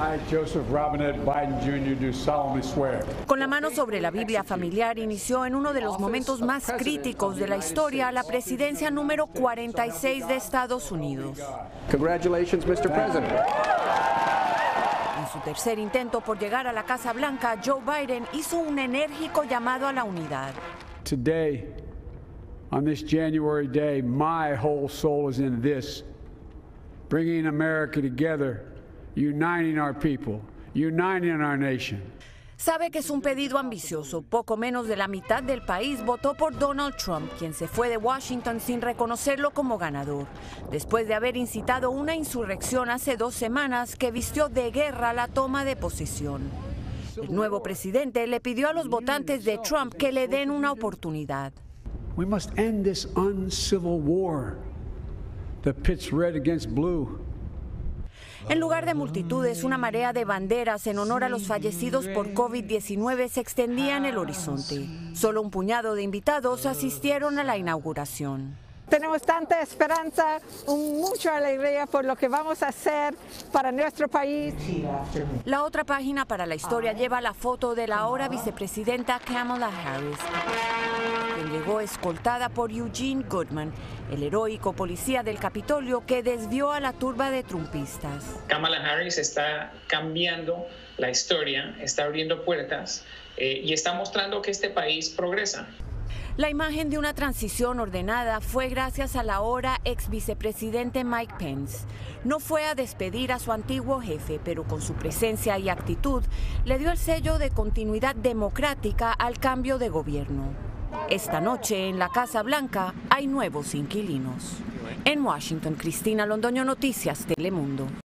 I, Joseph Robinette Biden Jr., do solemnly swear. Con la mano sobre la Biblia familiar, inició en uno de los momentos más críticos de la historia la presidencia número 46 de Estados Unidos. Congratulations, Mr. President. En su tercer intento por llegar a la Casa Blanca, Joe Biden hizo un enérgico llamado a la unidad. Today, on this January day, my whole soul is in this, bringing America together, uniting our people, uniting our nation. Sabe que es un pedido ambicioso. Poco menos de la mitad del país votó por Donald Trump, quien se fue de Washington sin reconocerlo como ganador, después de haber incitado una insurrección hace 2 semanas que vistió de guerra la toma de posesión. El nuevo presidente le pidió a los votantes de Trump que le den una oportunidad. We must end this uncivil war that pits red against blue. En lugar de multitudes, una marea de banderas en honor a los fallecidos por COVID-19 se extendía en el horizonte. Solo un puñado de invitados asistieron a la inauguración. Tenemos tanta esperanza, mucha alegría por lo que vamos a hacer para nuestro país. La otra página para la historia lleva la foto de la ahora vicepresidenta Kamala Harris, quien llegó escoltada por Eugene Goodman, el heroico policía del Capitolio que desvió a la turba de trumpistas. Kamala Harris está cambiando la historia, está abriendo puertas y está mostrando que este país progresa. La imagen de una transición ordenada fue gracias al ahora ex vicepresidente Mike Pence. No fue a despedir a su antiguo jefe, pero con su presencia y actitud le dio el sello de continuidad democrática al cambio de gobierno. Esta noche en la Casa Blanca hay nuevos inquilinos. En Washington, Cristina Londoño, Noticias Telemundo.